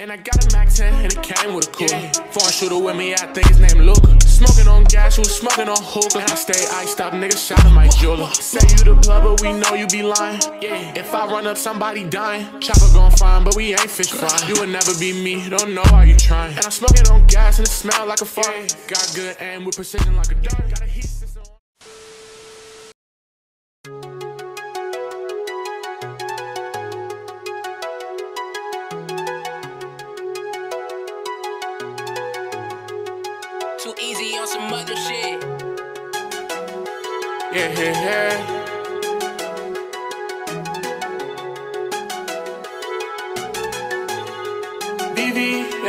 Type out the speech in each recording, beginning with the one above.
And I got a Max 10 and it came with a cool. Foreign shooter with me, I think his name Luca. Smoking on gas, you smoking on hookah. I stay iced up, nigga, shout at my jeweler. Say you the plug, but we know you be lying. If I run up, somebody dying. Chopper gon' find, but we ain't fish frying. You would never be me, don't know how you trying. And I'm smoking on gas and it smell like a fire. Got good aim with precision like a dart. Got a heat system. Too easy on some other shit. BV,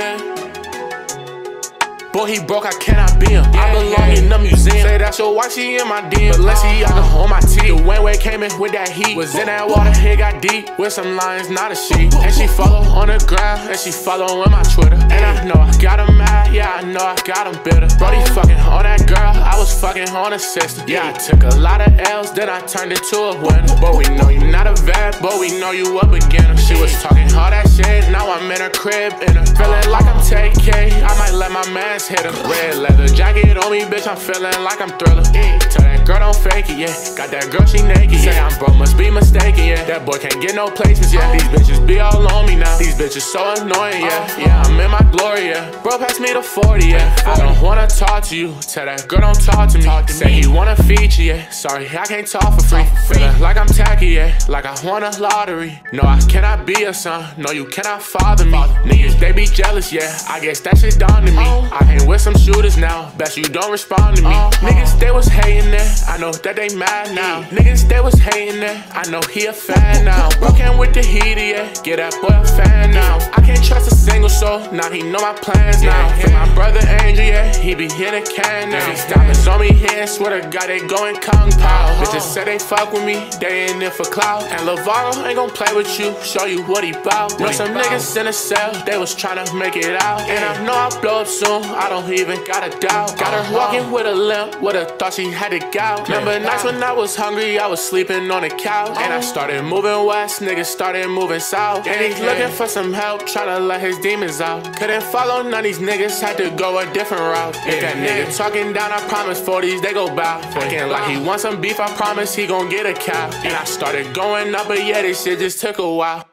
Boy, he broke, I cannot be him. I belong in the museum. Say that's your wife, she in my DM. Balenciaga on my teeth. The way came in with that heat. Was in that water, it got deep. With some lines, not a sheep. And she follow on the ground, and she follow on my Twitter. And I know I got him mad, yeah, I know I got him bitter. Brody fucking on that girl, I was fucking on her sister. Yeah, I took a lot of L's, then I turned into a winner. But we know you not a vet, but we know you a beginner. She was talking all that shit, now I'm in her crib, in her. Feeling like I'm TK, I might let my man's hit him. Red leather jacket on me, bitch, I'm feeling like I'm Thriller. Tell that girl don't fake it, yeah. Got that girl, she naked, yeah. Say I'm broke, must be mistaken, yeah. That boy can't get no placements, yeah. These bitches be all on me now. These bitches so annoying, yeah. Yeah, I'm in my glory, yeah. Bro, pass me the 40, yeah. I don't wanna talk to you. Tell that girl don't talk to me. Say you wanna feature, yeah. Sorry, I can't talk for free. Feeling like I'm tacky, yeah. Like I won a lottery. No, I cannot be your son. No, you cannot father me. Niggas, they be jealous, yeah. I guess that shit done to me. I hang with some shooters now. Bet you don't respond to me. Niggas, they was hating that. I know that they mad now. Niggas, they was hating that. I know he a fan now. Bro came with the heater, yeah. Get that boy a fan now. I can't trust a single soul. Now he know my plans now. For my brother Angel, yeah. He be here to can now. These diamonds on me here. Swear to God, they going kung pao. Bitches say they fuck with me. They ain't in for clout. And Lovato ain't gon' play with you. Show you what he bout. Know some niggas in a cell. They was tryna make it out. And I know I blow up soon. I don't even got a doubt. Got her walking with a limp. Would've thought she had a gout. Remember nights when I was hungry, I was sleeping on the couch. And I started moving west, niggas started moving south. And he's looking for some help, tryna let his demons out. Couldn't follow none of these niggas, had to go a different route. If that nigga talking down, I promise 40s they go bow. Acting like he wants some beef, I promise he gon' get a cow. And I started going up, but yeah, this shit just took a while.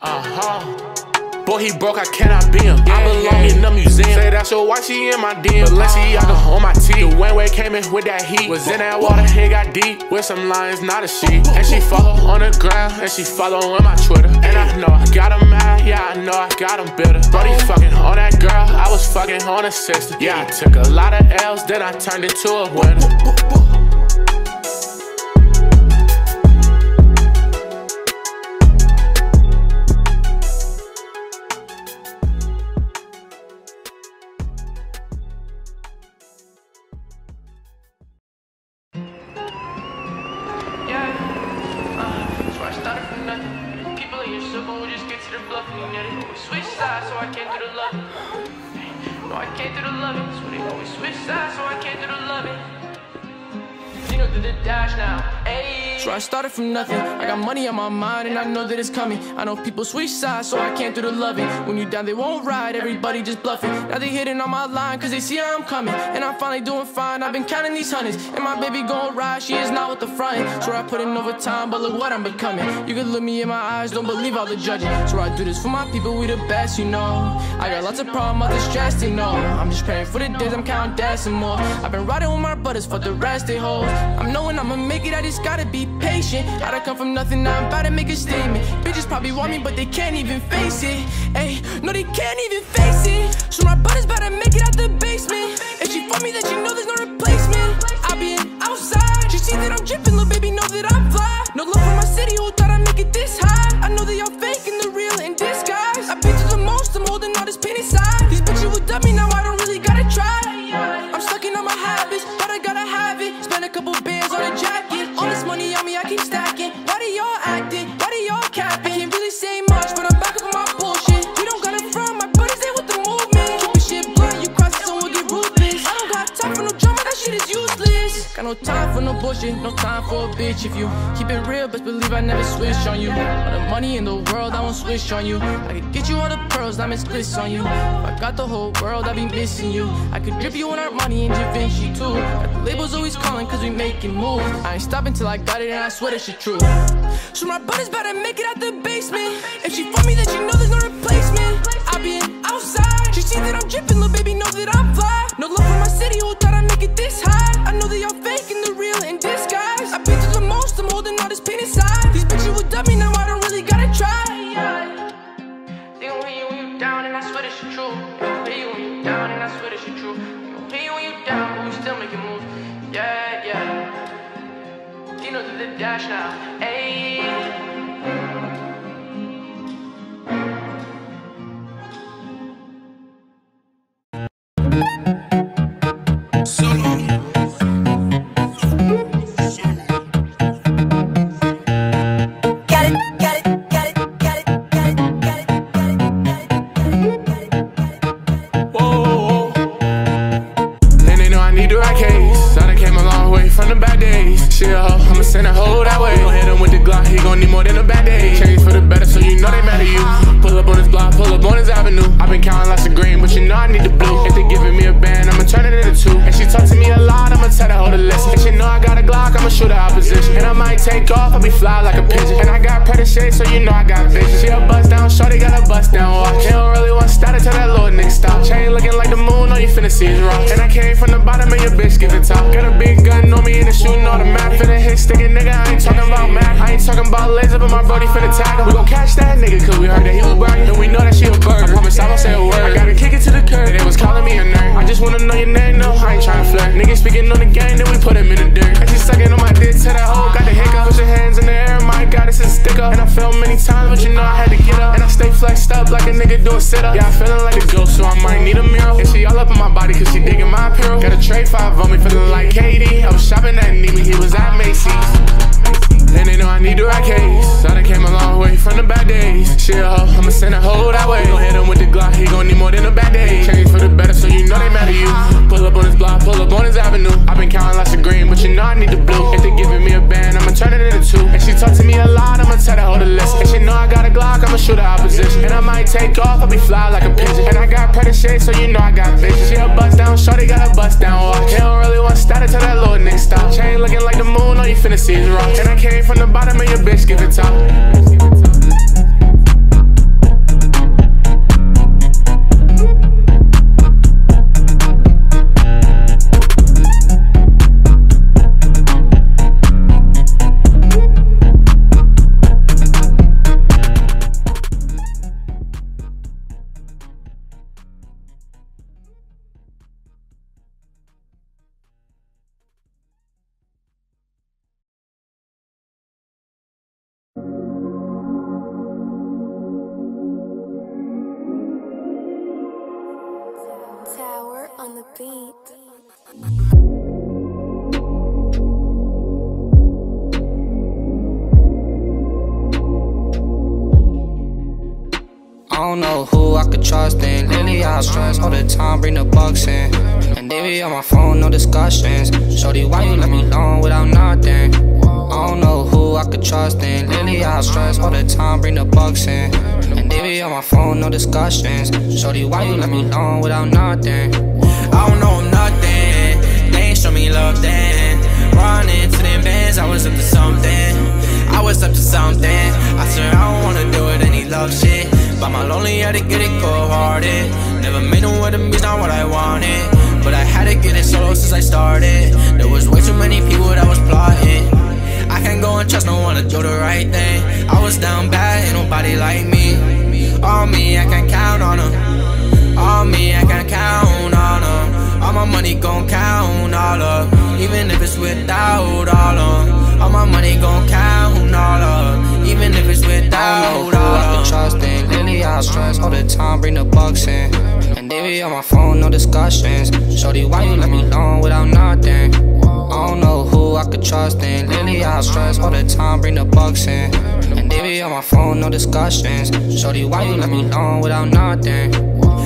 Boy, he broke, I cannot be him. I belong in the museum. Say that's your wife, she in my DM. Balenciaga on my teeth. The way came in with that heat. Was in that water, it got deep. With some lines, not a sheep. And she follow on the ground, and she follow on my Twitter. And I know I got him mad, yeah, I know I got him bitter. Brody fucking on that girl, I was fucking on her sister. Yeah, I took a lot of L's, then I turned into a winner. I started from nothing. I got money on my mind and I know that it's coming. I know people switch sides, so I can't do the loving. When you down, they won't ride. Everybody just bluffing. Now they hitting on my line cause they see how I'm coming. And I'm finally doing fine. I've been counting these hundreds. And my baby gon' ride. She is not with the front end. So I put in over time, but look what I'm becoming. You can look me in my eyes, don't believe all the judging. So I do this for my people, we the best, you know. I got lots of problems, others stressed, you know. I'm just praying for the days I'm counting decimal. I've been riding with my brothers, for the rest they hold. I'm knowing I'ma make it, I just gotta be patient. I done come from nothing, now I'm about to make a statement. Bitches probably want me, but they can't even face it. Ay, no, they can't even face it. So my brother's about to make it out the basement. If she fuck me, then she know there's no replacement. I be in outside, she see that I'm dripping, little baby know that I'm fly. No love for my city, who thought I'd make it this high? I know they all fake and the real in disguise. I've been through the most, I'm holding all this pain inside. These bitches would dub me, now I don't really gotta try. I'm stuck in all my habits, but I gotta have it. Spend a couple bands on a jacket. All this money on me, I keep stacking. Why do y'all acting? Why do y'all capping? I can't really say much, but I'm back up on my bullshit. We don't got it from my buddies, they with the movement. Keep shit blunt, you cross it, someone get ruthless. I don't got time for no drama, that shit is useless. Got no time for no bullshit, no time. time for a bitch if you keep it real, best believe I never switch on you. All the money in the world, I won't switch on you. I could get you all the pearls, diamonds glitz on you. If I got the whole world, I'd be missing you. I could drip you on our money and Da Vinci too. Got the labels always calling cause we making moves. I ain't stopping till I got it and I swear that shit true. So my brother's about to make it out the basement. If she for me, then she know there's no replacement. I been outside, she see that I'm dripping, little baby knows that I'm fly. No love for my city, who thought I'd make it this high? I know that y'all fake and the real in disguise. I've been through the most, I'm holding all this pain inside. These bitches would dub me, now I don't really gotta try. They gon' hit you when you down, and I swear that shit true. They gon' hit you when you down, and I swear that shit true. They gon' hit you when you down, but we still making moves. Yeah, yeah. Dino to the dash now, ayy. Take off, I'll be fly like a pigeon. And I got predicate, so you know I got vision. She a bust down, shorty got a bust down watch. They don't really want started till that little nigga stop. Chain looking like the moon, all you finna see is rock. And I came from the bottom and your bitch get the top. Got a big gun on me and it's shooting automatic. Finna hit sticking nigga, I ain't talking about Mac. I ain't talking about laser, but my brody finna tag. We gon' catch that nigga, cause we heard that he was burning. And we know that she a bird. I promise I won't say a word. I gotta kick it to the curb, they was calling me a nerd. I just wanna know your name, no, I ain't tryna flirt. Niggas speaking on the game, then we put him in the dirt. I just sucking on my dick till that hole got the hit. Put your hands in the air, my god, this is a sticker. And I fell many times, but you know I had to get up. And I stay flexed up like a nigga do a sit-up. Yeah, I feelin' like a ghost, so I might need a mirror. And she all up in my body, cause she diggin' my apparel. Got a tray 5 on me, feelin' like Katie. I was shopping at Neiman, he was at Macy's. And they know I need the right case. So I done came a long way from the bad days. She a hoe, I'ma send a hoe that way. Gon' hit him with the Glock, he gon' need more than a bad day. Change for the better, so you know they mad at you. Pull up on his block, pull up on his avenue. I've been counting lots of green, but you know I need the blue. If they giving me a band, I'ma turn it into two. And she talk to me a lot, I'ma tell her hold the list. And she know I got a Glock, I'ma shoot her opposition. And I might take off, I'll be fly like a pigeon. And I got pretty shit, so you know I got vision. She a bust down, shorty got a bust down watch. They don't really want started till that little nigga stop. Chain looking like the moon, all you finna see is rock. And I came from the bottom of your bitch, give it top. Trusting, lately I stress all the time, bring the bucks in. And they be on my phone, no discussions. Shorty, why you let me alone without nothing? I don't know who I could trust in. Lately I stress all the time, bring the bucks in. And they be on my phone, no discussions. Shorty, why you let me alone without nothing? I don't know nothing, they ain't show me love then. Running to them bands, I was up to something. I was up to something. I swear I don't wanna do it, any love shit. But my lonely had to get it cold-hearted. Never made no other me's not what I wanted. But I had to get it solo since I started. There was way too many people that was plotting. I can't go and trust no one to do the right thing. I was down bad, ain't nobody like me. On me, I can count on them. On me, I can count on them. All my money gon' count all up. Even if it's without all of. All my money gon' count all up. Even if it's without all of. I stress all the time, bring the bucks in. And they be on my phone, no discussions. Shorty, why you let me alone without nothing? I don't know who I could trust in. Lately I stress all the time, bring the bucks in. And they be on my phone, no discussions. Shorty, why you let me alone without nothing?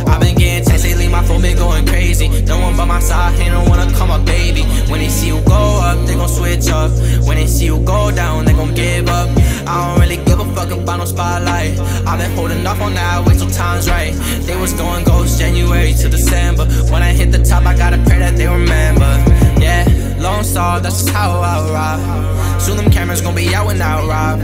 I've been getting texts lately, my phone been going crazy. No one by my side, they don't wanna call my baby. When they see you go up, they gon' switch up. When they see you go down, they gon' give up. I don't really give a fuck about no spotlight. I've been holding off on that, wait till time's right. They was going ghost January to December. When I hit the top, I gotta pray that they remember. Yeah, Lone Star, that's just how I ride. Soon them cameras gon' be out when I rob.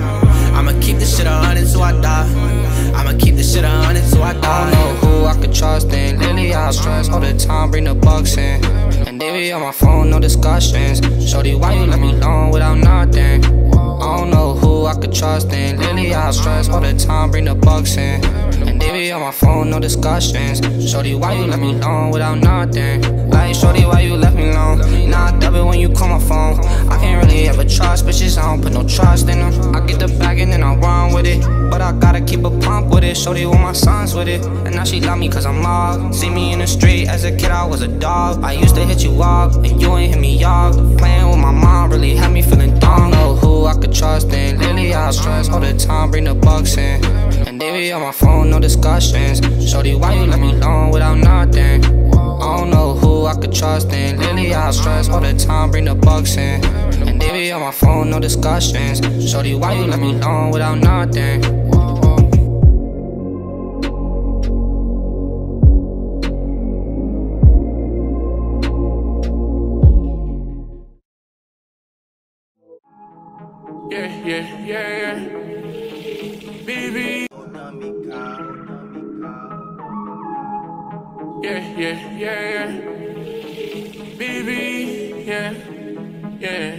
I'ma keep this shit 100 till I die. I'ma keep this shit 100 till I die. I don't know who I could trust in. Lately I stress all the time, bring the bucks in. And they be on my phone, no discussions. Shorty, why you let me alone without nothing? I don't know who I could trust in. Lately I stress all the time, bring the bucks in. And they be on my phone, no discussions. Shorty, why you let me alone without nothing? Like, shorty, why you left me alone? Nah, I double when you call my phone. I can't really ever trust bitches, I don't put no trust in them. I get the bag and then I run with it, but I gotta keep a pump with it. Shorty with my sons with it, and now she love me cause I'm off. See me in the street, as a kid I was a dog. I used to hit you up, and you ain't hit me up. Playing with my mom really had me feeling dumb. Know who I could trust in. Lately I stress all the time, bring the bucks in. And they be on my phone, no discussions. Shorty, why you let me alone without nothing? I don't know who I could trust in. Lately I stress all the time, bring the bucks in. And they be on my phone, no discussions. Shorty, why you let me alone without nothing? Yeah, baby. Yeah, baby. Yeah.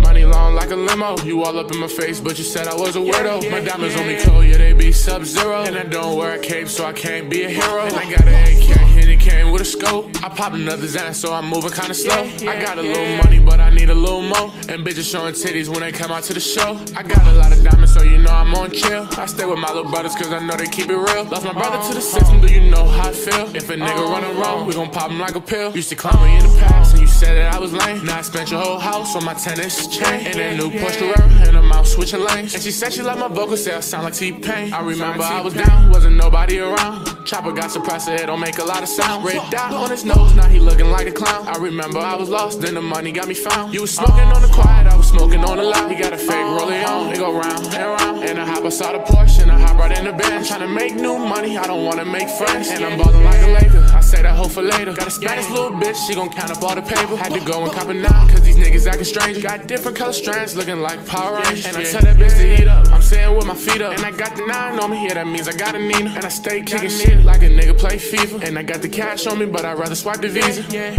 Money long like a limo. You all up in my face, but you said I was a weirdo. My diamonds on me cold, yeah, they be sub-zero. And I don't wear a cape, so I can't be a hero. And I got an AK, and it came with a scope. I pop another Xanax, so I'm moving kinda slow. I got a little money, but I need a little more. And bitches showing titties when they come out to the show. I got a lot of diamonds, so you know I'm on chill. I stay with my little brothers, cause I know they keep it real. Lost my brother to the system, do you know how I feel? If a nigga running wrong, we gon' pop him like a pill. Used to climb me in the past, and you said that I was lame. Now I spent your whole house on my tennis chain. And that new Porsche Carrera, and I'm out switching lanes. And she said she liked my vocals, said I sound like T-Pain. I remember I was down, wasn't nobody around. Chopper got suppressed, it don't make a lot of sound. Red dot on his nose, now he looking like a clown. I remember I was lost, then the money got me found. You was smoking on the quiet, I was smoking on the loud. He got a fake rollie on, they go round and round. And I hop outside a Porsche, and I hop right in the bench. Trying to make new money, I don't wanna make friends. And I'm ballin' like a Laker, I say that hoe for later. Got a Spanish little bitch, she gon' count up all the paper. Had to go and cop it now, cause these niggas acting strange. Got different color strands, looking like Power Rangers. And I tell that bitch to eat up, I'm sitting with my feet up. And I got the 9 on me, yeah, that means I got a Nina. And I stay kicking shit like a nigga play FIFA. And I got the cash on me, but I'd rather swipe the Visa. Yeah.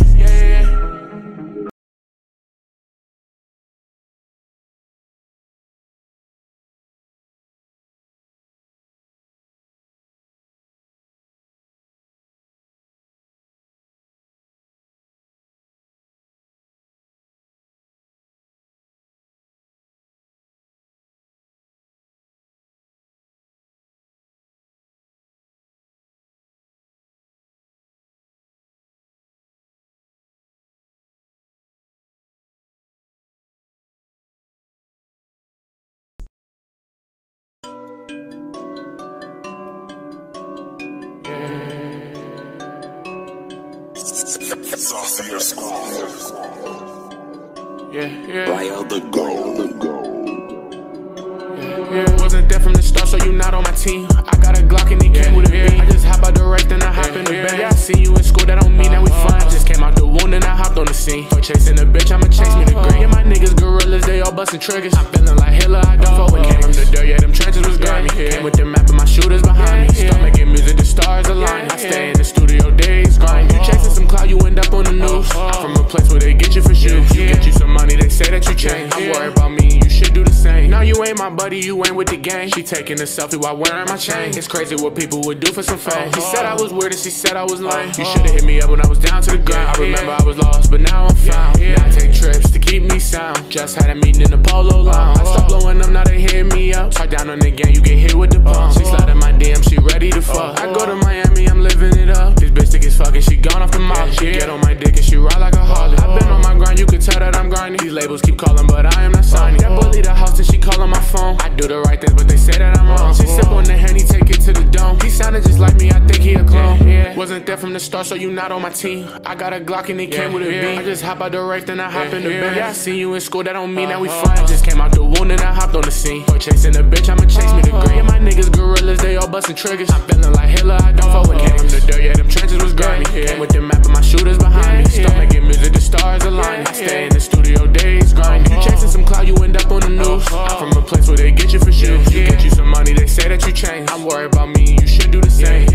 Wasn't there from the start, so you not on my team. I got a Glock and he came with a beam. I just hop out the wreck, then I hop in the bed. I see you in school, that don't mean that we fun. I just came out the wound and I hopped on the scene. For chasing a bitch, I'ma chase me to green. Yeah, my niggas gorillas, they all busting triggers. I'm feeling like Hitler, I don't forward. Came from the dirt, yeah, them trenches was grimy. Came with the map and my shooters behind me. Start making music, the stars align. I stay in the studio days, grind. You chasing some clout, you end up on the news. I'm from a place where they get you for shoes. You get you some money, they say that you changed. I'm worried about me, you should do the same. No, you ain't my buddy, you ain't with the gang. She taking a selfie while wearing my chain. It's crazy what people would do for some fame. He said I was weird and she said I was lame. You should've hit me up when I was down to the ground. I remember I was lost, but now I'm found. Now I take trips to keep me sound. Just had a meeting in the Polo Lounge. I stopped blowing up, now they hit me up. Talk down on the gang, you get hit with the pump. She slide in my DM, she ready to fuck. I go to Miami, I'm living it up. This bitch thick as fuck and she gone off the mouth. She get on my dick and she ride like a harlot. I've been on my grind, you can tell that I'm grinding. These labels keep calling, but I am not signing. That bully the house and she calling my phone. I do the right things, but they say that I'm wrong. She sip on the Henny, take it to the dome. He sounded just like me, I think he a clone. Wasn't there from the start, so you not on my team. I got a Glock and it came with a beam. I just hop out the right, then I hop in the bed. I seen you in school, that don't mean that we fine. Just came out the wound and I hopped on the scene. Chasing a bitch, I'ma chase me the green. My niggas gorillas, they all busting triggers. I'm feeling like Hitler, I don't fuck with games. The dirt, yeah, them trenches was grimy. Came with the map and my shooters behind me. Start making music, the stars align. I stay in the studio days grinding. You chasing some clout, you end up on the news. I'm from a place where they get you for shoes. You get you some money, they say that you changed. I'm worried about me, you should do the same.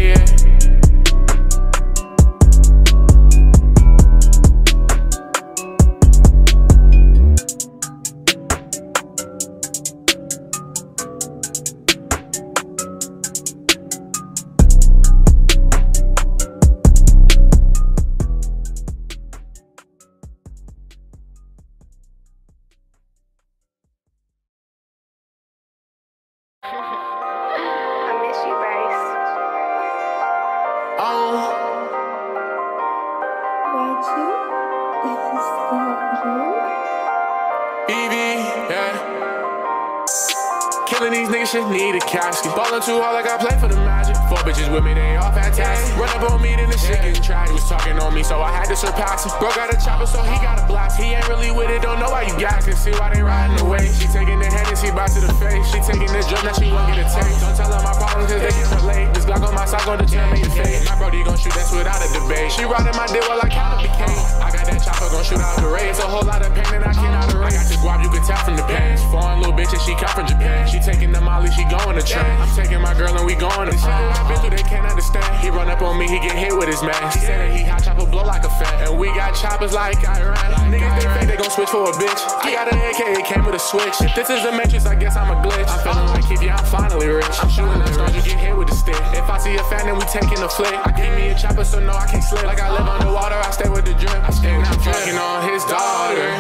These niggas should need a casket. Ballin' too hard like I play for the Magic. Four bitches with me, they all fantastic. Run up on me, then the shit getting tried. He was talking on me, so I had to surpass him. Bro got a chopper, so he got a blast. He ain't really with it, don't know why you guys can see why they riding away. She taking the Hennessy by to the face. She taking the drip, now she won't get a taste. Don't tell her my problems, cause they can relate. This Glock on my sock, on the jam, make it fade. My brody gon' shoot, that's without a debate. She riding my dick while I count up the cane. I got that chopper, gon' shoot out the rays. A whole lot of pain that I cannot erase. I got this guap, you can tell from the page. Foreign little bitch and she come from Japan. She taking the molly, she going to train. I'm taking my girl and we going to train. I've been through, they can't understand. He run up on me, he get hit with his man. He said that he hot chopper, blow like a fan. And we got choppers like Iran. Niggas, they think they gon' switch for a bitch. I got an AK, it came with a switch. If this is the Matrix, I guess I'm a glitch. I'm feeling like if yeah, I'm finally rich. I'm shooting at stars, you get hit with a stick. If I see a fan, then we taking a flick. I give me a chopper, so no, I can't slip. Like I live underwater, I stay with the drip. I stay with the drip. Fucking on his daughter.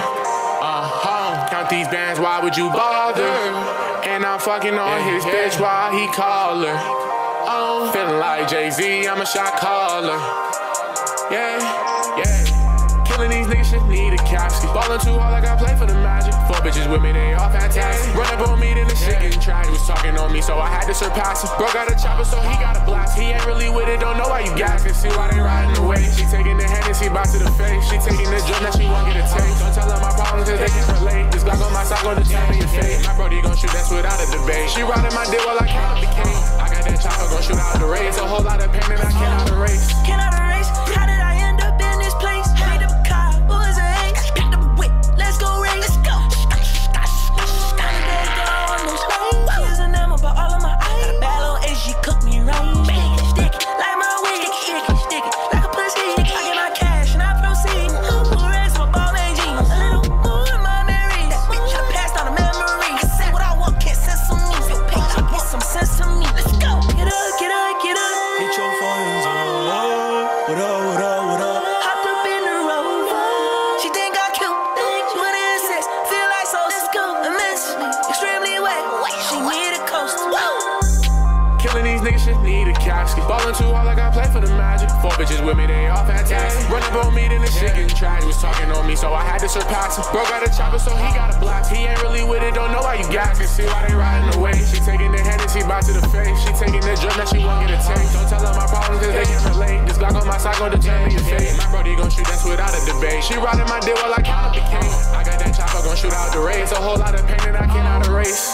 Count these bands, why would you bother? And I'm fucking on his bitch while he call her. Oh, feeling like Jay-Z, I'm a shot caller. Killing these niggas shit need a capsule. Ballin' too hard like I play for the Magic. Four bitches with me, they all fantastic. Run up on me, then the shit getting tried. He was talking on me, so I had to surpass him. Bro got a chopper, so he got a blast. He ain't really with it, don't know why you guys can see why they riding away. She taking the Hennessy by to the face. She taking the drip, now she won't get a taste. Don't tell her my problems, cause they can relate. This Glock on my sock, on the jam in your face. My brody gon' shoot, that's without a debate. She riding my dick while I count up the cane. I got that chopper, gon' shoot out the rays. A whole lot of pain that I cannot erase. Cannot erase? How did I end up in this place? Ballin' too hard like I play for the Magic. Four bitches with me, they all fantastic. Run up on me, then the shit getting tried. He was talking on me, so I had to surpass him. Bro got a chopper, so he got a block. He ain't really with it, don't know why you guys can see why they riding away. She taking the Hennessy by to the face. She taking the drip, now she won't get a taste. Don't tell her my problems, cause they can relate. This Glock on my sock, on the jam in your face. My brody gon' shoot, that's without a debate. She riding my dick while I count up the cane. I got that chopper, gon' shoot out the rays. A whole lot of pain that I cannot erase.